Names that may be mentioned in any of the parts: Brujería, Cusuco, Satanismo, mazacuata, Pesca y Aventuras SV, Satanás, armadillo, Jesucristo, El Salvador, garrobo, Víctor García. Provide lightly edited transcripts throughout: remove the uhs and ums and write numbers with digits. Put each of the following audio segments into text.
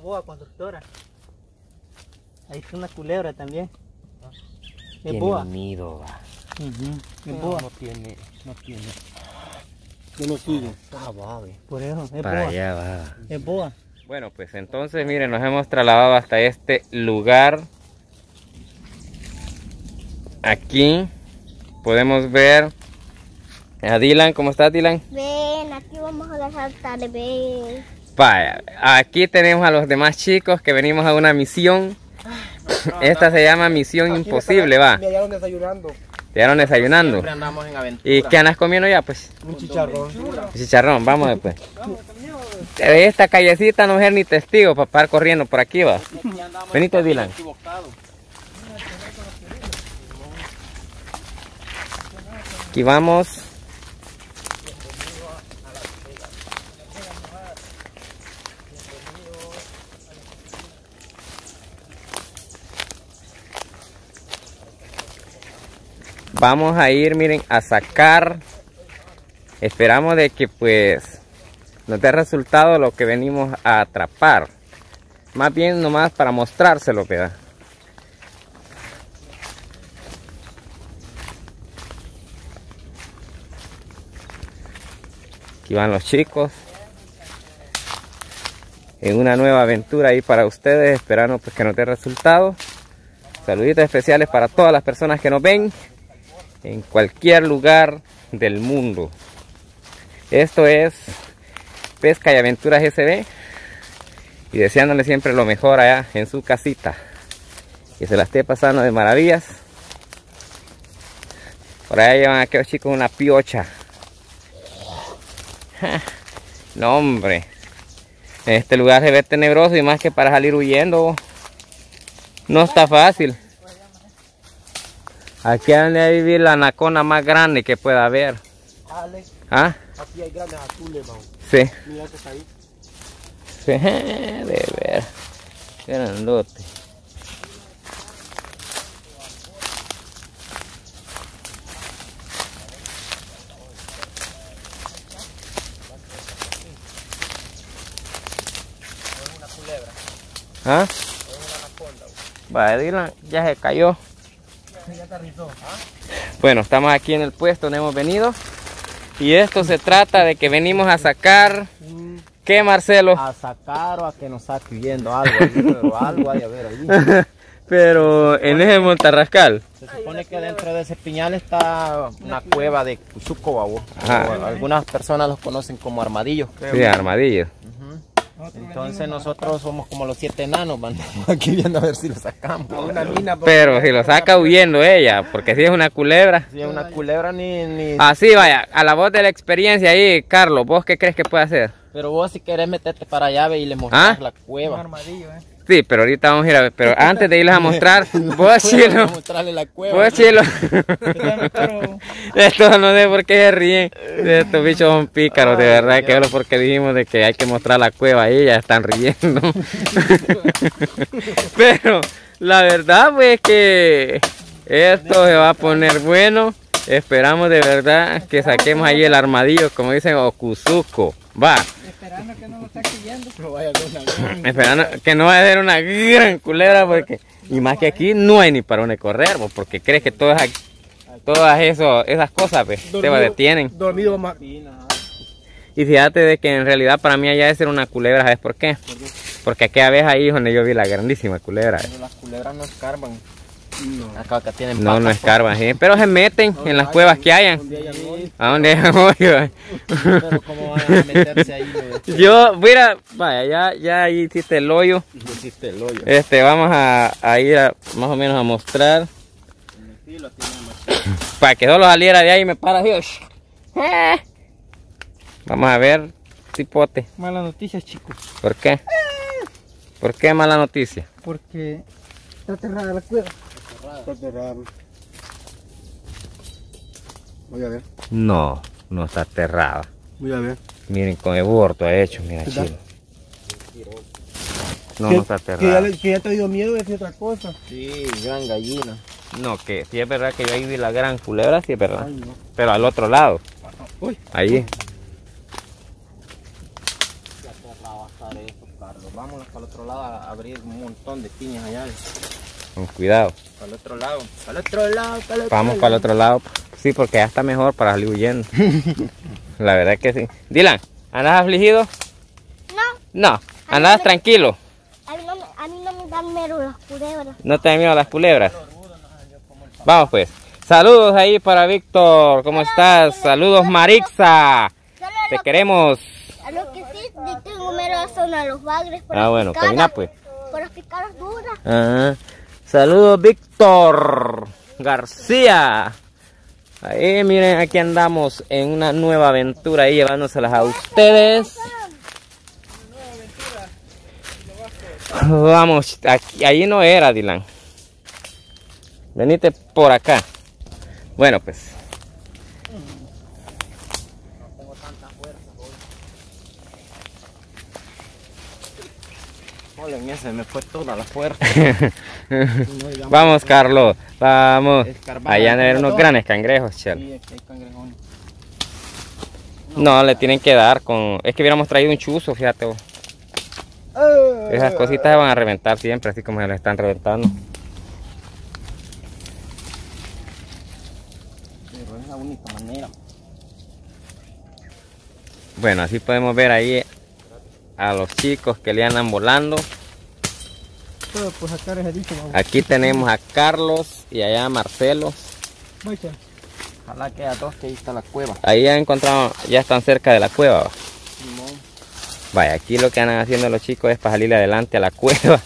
boa conductora. Ahí está una culebra también. Es boa. Tiene nido, va. Es boa. No tiene. Yo lo sigo. Por eso, es boa. Para allá va. Es boa. Bueno, pues entonces, miren, nos hemos trasladado hasta este lugar. Aquí podemos ver a Dylan. ¿Cómo estás, Dylan? Ven, aquí vamos a saltar, ven. Vaya, aquí tenemos a los demás chicos que venimos a una misión. Esta se llama Misión Imposible, va. Me hallaron desayunando. ¿Te hallaron desayunando? Siempre andamos en aventura. ¿Y qué andas comiendo ya, pues? Un chicharrón. Un chicharrón, vamos después. De esta callecita no es ni testigo para estar corriendo por aquí, va. Venite, Dylan. Aquí vamos. Vamos a ir, miren, a sacar. Esperamos de que pues nos dé resultado lo que venimos a atrapar. Más bien nomás para mostrárselo, ¿verdad? Aquí van los chicos. En una nueva aventura ahí para ustedes. Esperando pues que nos dé resultado. Saluditos especiales para todas las personas que nos ven. En cualquier lugar del mundo. Esto es Pesca y Aventuras SV. Y deseándole siempre lo mejor allá en su casita. Que se la esté pasando de maravillas. Por allá llevan a aquellos chicos una piocha. No, hombre. Este lugar se ve tenebroso y más que para salir huyendo. No está fácil. Aquí han de vivir la anacona más grande que pueda haber. Alex, ¿ah? Aquí hay grandes azules, man. Sí. Mira que está ahí. Sí, de ver. Grandote. Es una culebra. ¿Ah? Es una anaconda. Vaya, Dylan, ya se cayó. Bueno, estamos aquí en el puesto donde hemos venido. Y esto se trata de que venimos a sacar. ¿Qué, Marcelo? A sacar o a que nos saque viendo algo. Pero algo hay a ver ahí. Pero en ese montarrascal. Se supone que dentro de ese piñal está una cueva de Cusuco, babo. Algunas personas los conocen como armadillos, creo. Sí, armadillos. Entonces nosotros somos como los 7 enanos, van aquí viendo a ver si lo sacamos. Pero si lo saca huyendo ella, porque si es una culebra. Si es una culebra ni... Así vaya, a la voz de la experiencia ahí, Carlos, ¿vos qué crees que puede hacer? Pero vos si querés meterte para allá y le mostrás la cueva. Un armadillo, ¿eh? Sí, pero ahorita vamos a ir a ver, pero antes de irles a mostrar, vos chilo. Mostrarle la cueva. Vos chilo. Esto no sé por qué se ríen. Estos bichos son pícaros, de verdad, Dios. Que es porque dijimos de que hay que mostrar la cueva ahí, ya están riendo. Pero la verdad pues es que esto se va a poner bueno. Esperamos de verdad que saquemos ahí el armadillo, como dicen, o Cusuco. Va. Esperando que no lo esté siguiendo. Esperando que no vaya a ser una gran culebra, porque y más que aquí no hay ni para dónde correr, porque crees que todas esas cosas pues, te detienen. Dormido más. Y fíjate de que en realidad para mí allá es una culebra, ¿sabes por qué? Porque aquella vez ahí donde yo vi la grandísima culebra. Pero las culebras no escarban. Acá tienen patas, no escarban, ¿sí? Pero se meten en las cuevas que hayan. ¿A dónde hayan hoyo? Pero cómo van a meterse ahí. Yo, mira, vaya, ya ahí hiciste el hoyo. Vamos a ir a, más o menos a mostrar. Para que solo saliera de ahí y me para, Dios. Vamos a ver, cipote. Mala noticia, chicos. ¿Por qué? ¿Por qué mala noticia? Porque está cerrada la cueva. Voy a ver. No, no está aterrada. Voy a ver. Miren con el borto ha hecho, mira chile. No está aterrada. Que ya te dio miedo de otra cosa. Sí, gran gallina. No, que sí es verdad que yo ahí vi la gran culebra, sí es verdad. Ay, no. Pero al otro lado. Uy. Ahí. vámonos para el otro lado a abrir un montón de piñas allá. Con cuidado. Para el otro lado, para el otro lado, para el otro lado. Vamos para el otro lado. Sí, porque ya está mejor para salir huyendo. La verdad es que sí. Dylan, ¿andas afligido? No. No, ¿andas tranquilo? A mí no me dan miedo las culebras. ¿No te dan miedo las culebras? Vamos pues. Saludos ahí para Víctor. ¿Cómo estás? Saludos, Marixa. Te queremos. A lo que sí, tengo miedo son a los bagres. Ah, bueno, camina pues. Por las picadas duras. Ajá. Saludos, Víctor García. Ahí miren, aquí andamos en una nueva aventura ahí llevándoselas a ustedes. Vamos, aquí, ahí no era, Dylan. Venite por acá. Bueno, pues. No tengo tanta fuerza hoy. Ole, mía, se me fue toda la fuerza. No, vamos, Carlos. Vamos. Allá van a haber unos grandes cangrejos, chale. Sí, aquí hay cangrejones. No, le tienen que dar con... Es que hubiéramos traído un chuzo, fíjate vos. Esas cositas se van a reventar siempre, así como se las están reventando. Pero es la única manera. Bueno, así podemos ver ahí a los chicos que le andan volando. Aquí tenemos a Carlos y allá a Marcelo. Ojalá que a dos, que ahí está la cueva. Ahí ya encontramos, ya están cerca de la cueva. Vaya, aquí lo que andan haciendo los chicos es para salirle adelante a la cueva. A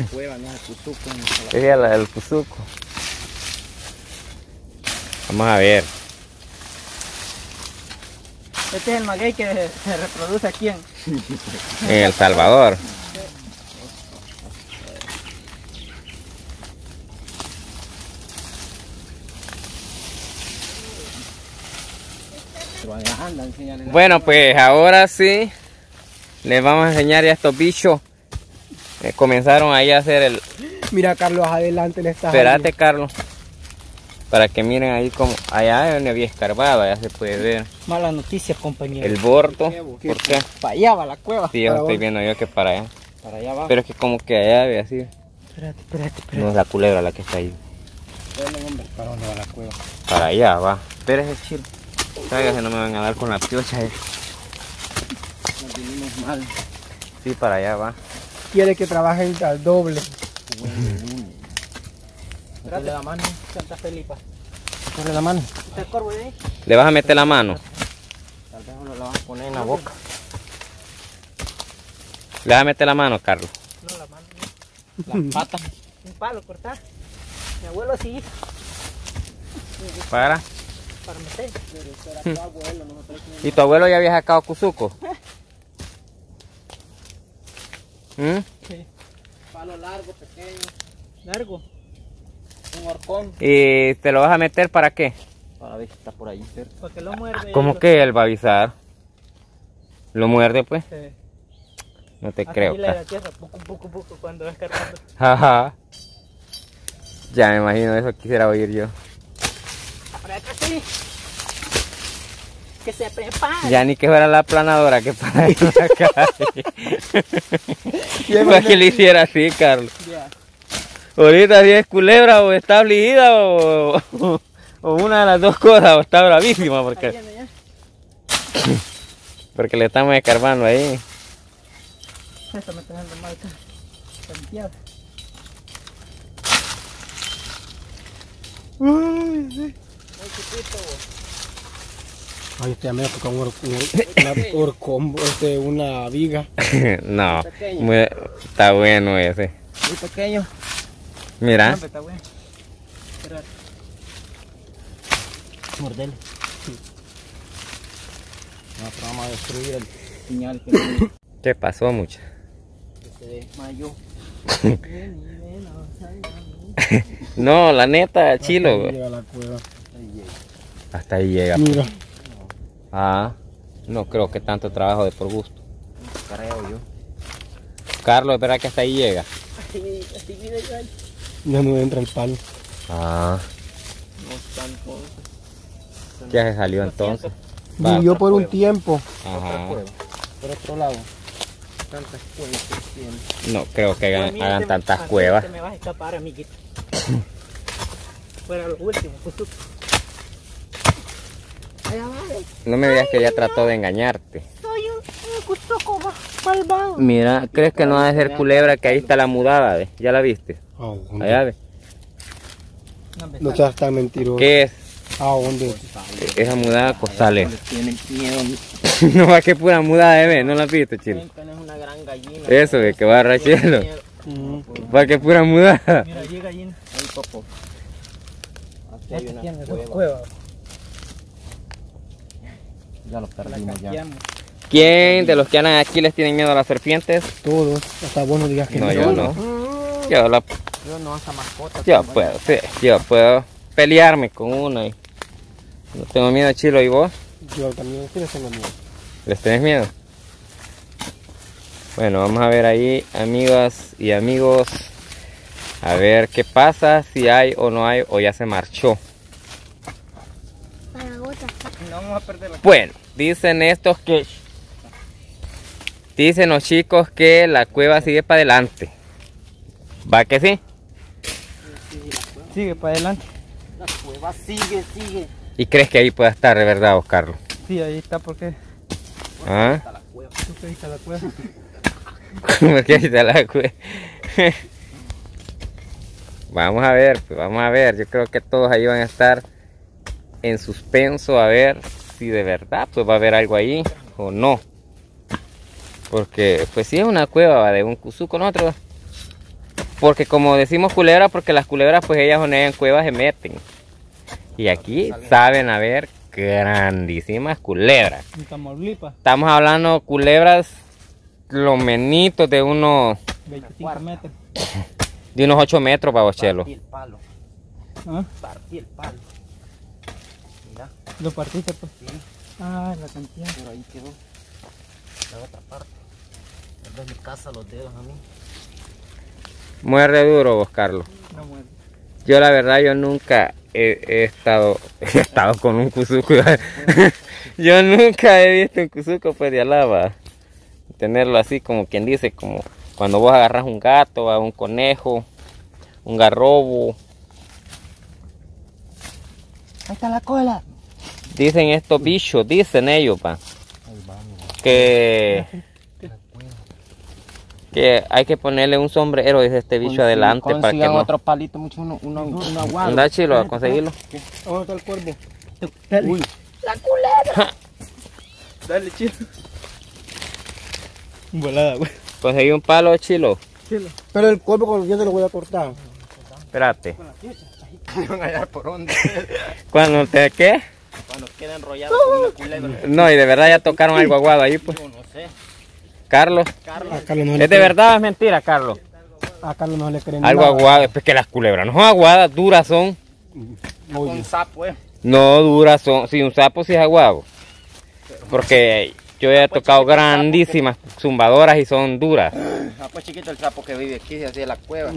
la cueva, no es al Cusuco. Es el Cusuco. Vamos a ver. Este es el maguey que se reproduce aquí en El Salvador. Bueno, pues ahora sí. Les vamos a enseñar ya estos bichos. Comenzaron ahí a hacer el... Mira, Carlos, adelante le está. Espérate, Carlos. Para que miren ahí como... Allá donde había escarbado, allá se puede ver. Malas noticias, compañero. El bordo. ¿Por qué? Para allá va la cueva. Sí, yo estoy viendo yo que para allá. Para allá va. Pero es que como que allá había sido. Espérate. No, es la culebra la que está ahí. ¿Para dónde va la cueva? Para allá va. Espérese, chile. Sáquense, no me van a dar con la piocha. Sí, para allá va. Quiere que trabajen al doble. Dale la mano, Santa Felipa. Dale la mano. ¿Le vas a meter la mano? Tal vez no la vas a poner en la boca. ¿Le vas a meter la mano, Carlos? No, la mano. Las patas. Un palo cortar. Mi abuelo así. ¿Para? Para meter. ¿Y tu abuelo ya había sacado Cusuco? ¿Mm? Sí. Palo largo, pequeño. ¿Largo? Un horcón. ¿Y te lo vas a meter para qué? Para ver si está por ahí cerca. Para que lo muerde. ¿Cómo que él va a avisar? ¿Lo muerde pues? Sí. No te creo. Y le da tierra, poco, cuando va escarbando. Ajá. Ya me imagino, eso quisiera oír yo. Aprétate. Que se prepare. Ya ni que fuera la planadora que para ir a la calle. Para que le hiciera así, Carlos. Yeah. Ahorita si es culebra o está afligida o una de las dos cosas, o está bravísima porque, porque le estamos escarbando ahí. Eso me está dando mal, Santiago. Muy chiquito, vos. Ay, usted me toca una viga. No, muy, está bueno ese. Muy pequeño. Mira. No, está bueno. Mordele. No, vamos a destruir el piñal. Que ¿qué pasó, mucha? Que se desmayó. No, la neta, chilo. Hasta ahí llega. Mira. Ah, no creo que tanto trabajo de por gusto. Creo yo. Carlos, espera que hasta ahí llega. Así viene igual. Ya no entra el palo. Ah. No, ¿qué se salió entonces? Vivió por un tiempo. Ajá. Por otro lado. tantas cuevas que tienen. No creo que hagan tantas cuevas. Te me vas a escapar, amiguito. Fuera los últimos, Cusuco. No me digas que ella trató de engañarte. Soy un Cusuco malvado. Mira, ¿crees que no va a ser culebra? Que ahí está la mudada, ¿ves? ¿Ya la viste? Oh, allá, ¿ves? No seas tan mentiroso. ¿Qué es? Ah, ¿dónde? Esa mudada costales. No va, que pura mudada, ¿eh? No la viste, chile. Es una gran gallina. Eso, que va a rachelo. Va, que pura mudada. Mira, allí gallina. Ahí poco. Aquí hay una cueva. Ya los perdimos ya. ¿Quién de los que andan aquí les tienen miedo a las serpientes? Todos. Hasta vos no digas que no. No, yo no. Yo no, hasta mascotas. Yo puedo, sí. Yo puedo pelearme con una. Y... no tengo miedo, Chilo. ¿Y vos? Yo también, sí les tengo miedo. ¿Les tenés miedo? Bueno, vamos a ver ahí, amigas y amigos. A ver qué pasa, si hay o no hay, o ya se marchó. Vamos a perder la... Bueno, dicen estos que... dicen los chicos que la cueva sigue para adelante. ¿Va que sí? Sigue para adelante. La cueva sigue, sigue. ¿Y crees que ahí pueda estar de verdad, Oscar? Sí, ahí está porque... ¿Ah? Ahí está la cueva. ¿Por qué está la cueva? ¿Por qué está la cueva? Vamos a ver, pues, vamos a ver. Yo creo que todos ahí van a estar... en suspenso, a ver si de verdad pues va a haber algo ahí o no, porque pues si es una cueva de un Cusuco, nosotros, porque como decimos culebra, porque las culebras pues ellas donde hay en cuevas se meten, y aquí saben haber grandísimas culebras. Estamos hablando culebras lo menitos de unos 25 metros, de unos 8 metros para Bochelo. Partí el palo. ¿Ah? Partí el palo. Lo partiste, pues. Sí. Ah, la cantidad. Pero ahí quedó. La otra parte. Tal vez me caza los dedos a mí. Muerde duro vos, Carlos. No muerde. Yo la verdad, yo nunca he estado con un Cusuco. Yo nunca he visto un Cusuco, pues, de alaba. Tenerlo así como quien dice, como cuando vos agarras un gato, a un conejo, un garrobo. Ahí está la cola. Dicen estos bichos, dicen ellos, pa, que hay que ponerle un sombrero, dice este bicho, adelante para que no... otro palito, mucho, uno aguado. Anda, Chilo, a conseguirlo. ¿Dónde está el cuervo? Uy. ¡La culebra! Dale, Chilo. Volada, güey. Conseguí un palo, Chilo. Chilo. Pero el cuervo con yo te lo voy a cortar. Espérate. ¿Me van a hallar por dónde? ¿Cuándo te qué? Cuando queda enrollado con una culebra. No, y de verdad ya tocaron algo aguado ahí, pues. Yo no sé. Carlos. Carlos no ¿es de verdad o es mentira, Carlos? A Carlos no le creen algo nada. Aguado, es pues que las culebras no son aguadas, duras son. Un sapo, ¿eh? No, duras son. Sí, un sapo sí es aguado. Porque yo he tocado grandísimas zumbadoras y son duras. Ah, pues chiquito el sapo que vive aquí, así de la cueva.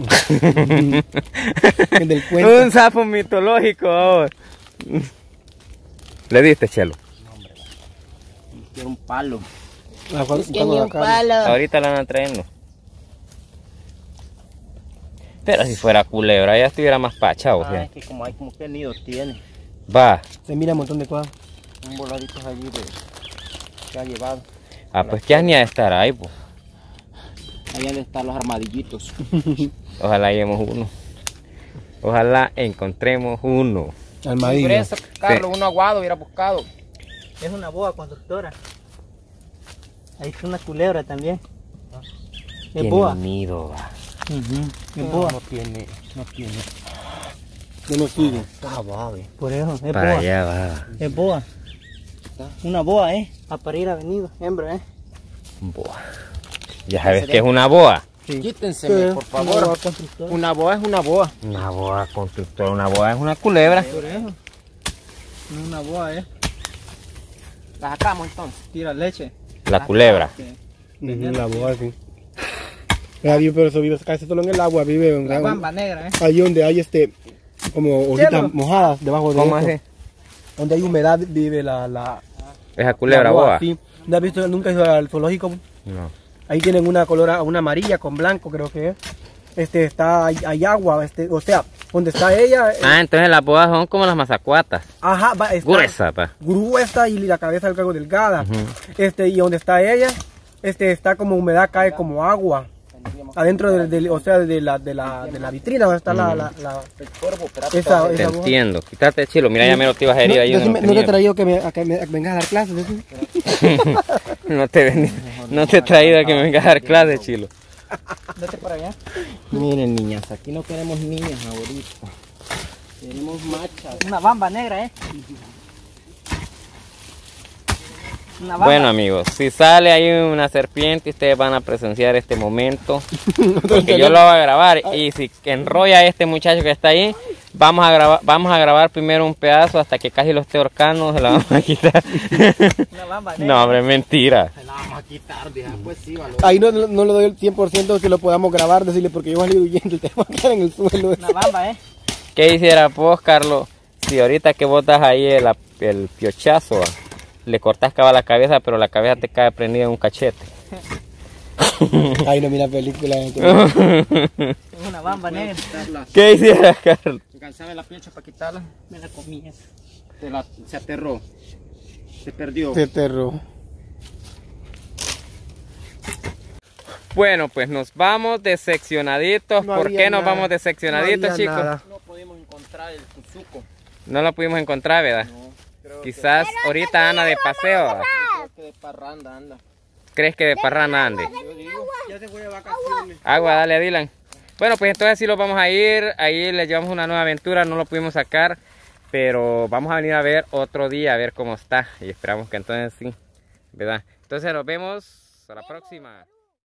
Del un sapo mitológico, ahora. ¿Le diste, Chelo? No, hombre. Quiero un palo. Quiero un palo. Ahorita la van a traernos. Pero si fuera culebra, ya estuviera más pachado. Ah, es que como hay como que nido tiene. Va. Se mira un montón de cosas. Un voladitos allí de... que ha llevado. Ah, pues que ni ha de estar ahí, pues. Ahí han de estar los armadillitos. Ojalá hallemos uno. Ojalá encontremos uno. Armadillo. Presa, Carlos, sí. Uno aguado hubiera buscado. Es una boa conductora. Ahí está una culebra también. Es boa. Nido, va. Es boa. No tiene, no tiene. Yo lo sigo. Ah, va, ve. Por eso, es para boa. Allá va. Es boa. Una boa, a parir ha venido, hembra, Boa. Ya sabes que es una boa. Sí. Quítenseme, sí, por favor. Una boa es una boa. Una boa constructora, una boa es una culebra. Una boa, la sacamos entonces. Tira leche. La culebra. La boa, sí. Pero eso vive casi solo en el agua, vive en la guamba negra, Ahí donde hay como hojitas mojadas debajo de agua. Donde hay humedad vive la... esa culebra boa. Sí. ¿No has visto nunca al zoológico? No. Ahí tienen una color, una amarilla con blanco, creo que es. Hay agua, o sea, donde está ella. Entonces las bodas son como las mazacuatas. Ajá, va, está gruesa, pa. Gruesa y la cabeza del cargo delgada. Uh-huh. Y donde está ella, está como humedad, cae como agua. Adentro de la vitrina donde está la te entiendo. Quítate, Chilo, mira, ya me lo te ibas a herir ahí. No te he traído que vengas a dar clases. No te he traído a que me vengas a dar clases, Chilo. Date para allá. Miren, niñas, aquí no queremos niñas ahorita. Queremos machas. Una bamba negra, ¿eh? Bueno, amigos, si sale ahí una serpiente, ustedes van a presenciar este momento, porque yo lo voy a grabar. Y si enrolla a este muchacho que está ahí, vamos a grabar primero un pedazo hasta que casi lo esté horcando. Se la vamos a quitar. No, hombre, mentira. Se la vamos a quitar, vieja, pues sí, valor. Ahí no le doy el 100% que lo podamos grabar, decirle, porque yo voy a salir huyendo y te voy a quedar en el suelo. Una bamba, ¿eh? ¿Qué hiciera vos, Carlos, si ahorita que botas ahí el piochazo? Le cortas cava la cabeza, pero la cabeza te cae prendida en un cachete. Ay, no mira película. Es una bamba negra. ¿Qué hicieras, Carlos? Me cansaba la piocha para quitarla. Me la comías. Se aterró. Se perdió. Se aterró. Bueno, pues nos vamos decepcionaditos. No. ¿Por qué nos vamos decepcionaditos, no, chicos? Nada. No pudimos encontrar el cusuco. No lo pudimos encontrar, ¿verdad? No. Quizás ahorita anda de paseo. ¿Crees que de parranda ande? Agua, dale a Dylan. Bueno, pues entonces sí lo vamos a ir. Ahí le llevamos una nueva aventura. No lo pudimos sacar, pero vamos a venir a ver otro día, a ver cómo está. Y esperamos que entonces sí, ¿verdad? Entonces nos vemos a la próxima.